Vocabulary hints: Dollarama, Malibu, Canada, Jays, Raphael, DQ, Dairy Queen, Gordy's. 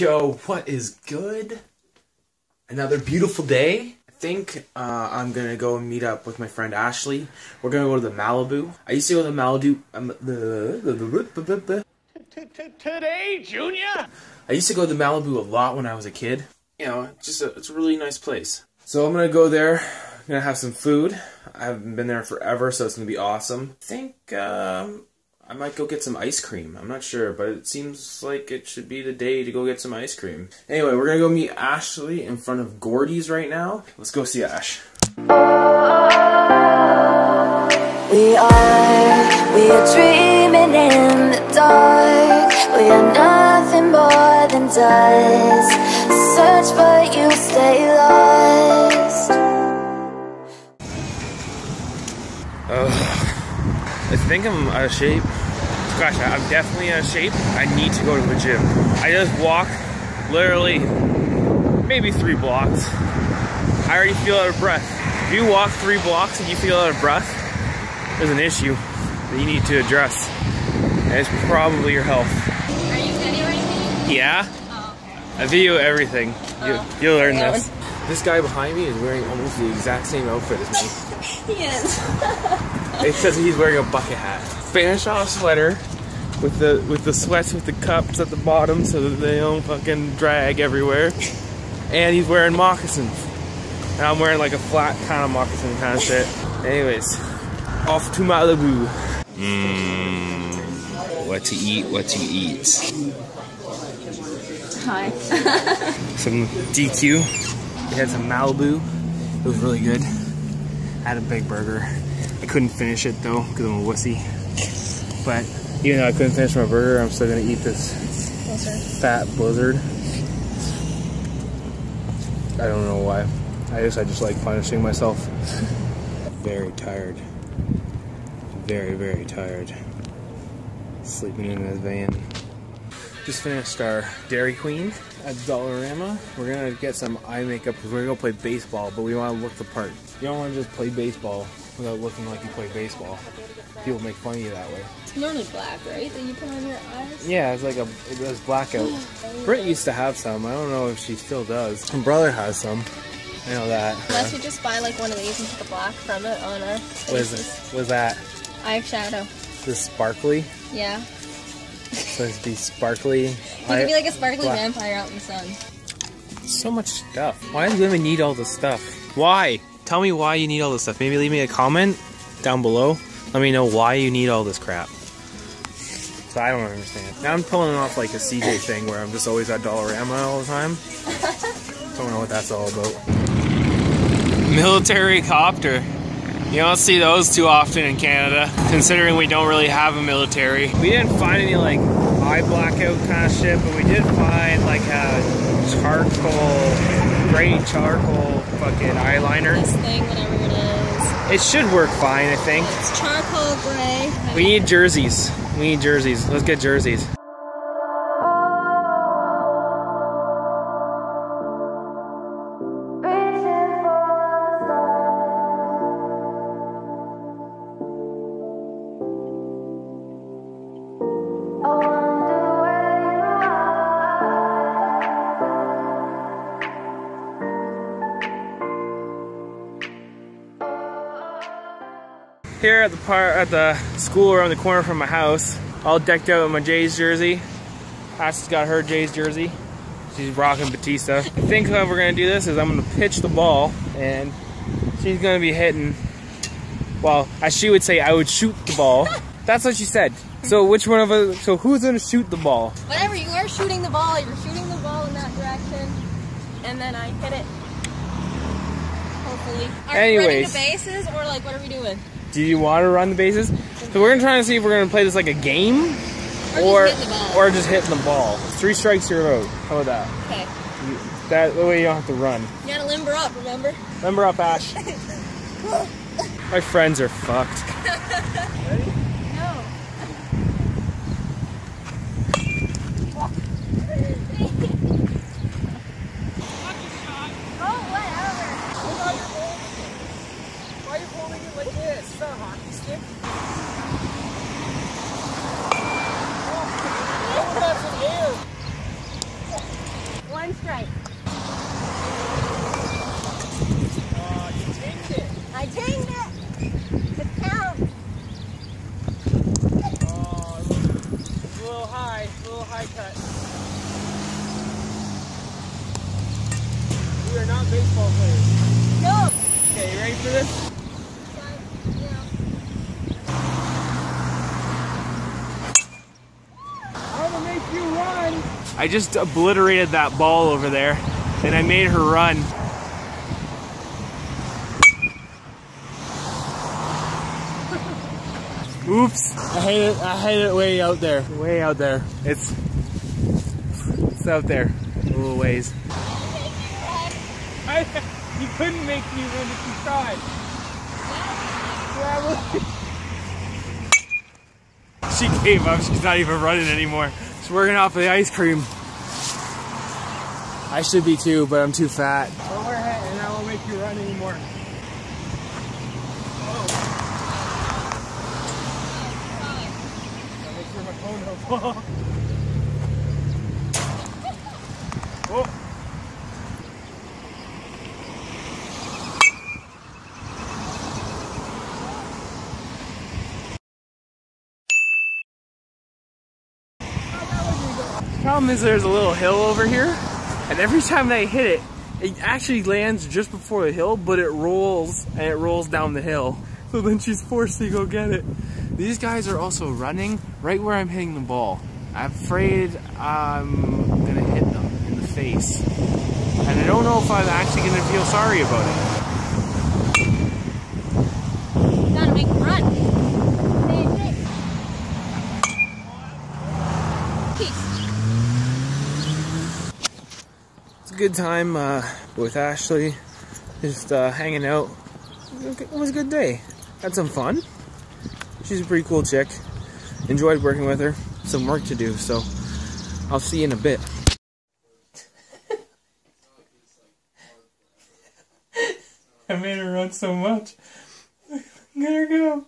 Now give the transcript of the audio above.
Yo, what is good? Another beautiful day. I think I'm gonna go and meet up with my friend Ashley. We're gonna go to the Malibu. I used to go to the Malibu. Today, Junior. I used to go to the Malibu a lot when I was a kid. You know, it's a really nice place. So I'm gonna go there. I'm gonna have some food. I haven't been there forever, so it's gonna be awesome. I think I might go get some ice cream. I'm not sure, but it seems like it should be the day to go get some ice cream. Anyway, we're gonna go meet Ashley in front of Gordy's right now. Let's go see Ash. We are dreaming in the dark. We are nothing more than dust. Search but you stay lost. I think I'm out of shape. Gosh, I'm definitely out of shape. I need to go to the gym. I just walked literally maybe 3 blocks. I already feel out of breath. If you walk 3 blocks and you feel out of breath, there's an issue that you need to address. And it's probably your health. Are you videoing me? Yeah. Oh, okay. I video everything. Oh. You'll learn this. This guy behind me is wearing almost the exact same outfit as me. He is. It says he's wearing a bucket hat. Spanish off sweater with the sweats with the cups at the bottom so that they don't fucking drag everywhere. And he's wearing moccasins. And I'm wearing like a flat kind of moccasin kind of shit. Anyways, off to Malibu. What to eat. Hi. Some DQ. We had some Malibu. It was really good. I had a big burger. I couldn't finish it though, because I'm a wussy. But even though I couldn't finish my burger, I'm still gonna eat this fat blizzard. I don't know why. I just like punishing myself. Very tired. Very, very tired. Sleeping in this van. Just finished our Dairy Queen at Dollarama. We're gonna get some eye makeup because we're gonna go play baseball, but we wanna look the part. You don't wanna just play baseball without looking like you play baseball. People make fun of you that way. It's normally black, right? That you put on your eyes? Yeah, it's like it was blackout. Britt used to have some. I don't know if she still does. Her brother has some. I know that. Unless you just buy like one of these and put the black from it on her. What is it? What's that? Eyeshadow. This sparkly? Yeah. So it'd be sparkly. You could be like a sparkly vampire out in the sun. So much stuff. Why do women need all this stuff? Why? Tell me why you need all this stuff. Maybe leave me a comment down below. Let me know why you need all this crap. So I don't understand. Now I'm pulling off like a CJ thing where I'm just always at Dollarama all the time. Don't know what that's all about. Military copter. You don't see those too often in Canada, considering we don't really have a military. We didn't find any like eye blackout kind of shit, but we did find like a gray charcoal fucking eyeliner. This thing, whatever it is. It should work fine, I think. It's charcoal gray. We need jerseys. We need jerseys. Let's get jerseys. Here at the school around the corner from my house, all decked out in my Jays jersey. Ashley's got her Jays jersey. She's rocking Batista. I think how we're gonna do this is I'm gonna pitch the ball, and she's gonna be hitting. Well, as she would say, I would shoot the ball. That's what she said. So which one of us? So who's gonna shoot the ball? Whatever you are shooting the ball. You're shooting the ball in that direction, and then I hit it. Hopefully. Are we running the bases or like what are we doing? Do you want to run the bases? So we're gonna try to see if we're gonna play this like a game, or just hitting the ball. 3 strikes, you're out. How about that? Okay. That way you don't have to run. You gotta limber up, remember? Limber up, Ash. My friends are fucked. Ready? No. one strike. Oh, you dinged it. I dinged it. It counts. Oh, a little high cut. We are not baseball players. No. Okay, you ready for this? I just obliterated that ball over there, and I made her run. Oops! I hate it way out there. Way out there. It's out there. A little ways. You couldn't make me run if you tried. Yeah. She gave up. She's not even running anymore. Working off of the ice cream. I should be too, but I'm too fat. Go ahead and I won't make you run anymore. Oh. Gotta make sure my phone don't fall. Oh. Problem is there's a little hill over here, and every time they hit it, it actually lands just before the hill, but it rolls, and it rolls down the hill. So then she's forced to go get it. These guys are also running right where I'm hitting the ball. I'm afraid I'm gonna hit them in the face, and I don't know if I'm actually gonna feel sorry about it. You gotta make them run. Good time with Ashley, just hanging out. It was a good day. Had some fun. She's a pretty cool chick. Enjoyed working with her. Some work to do, so I'll see you in a bit. I made her run so much. Let her go.